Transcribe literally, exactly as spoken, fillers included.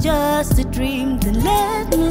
Just a dream, then let me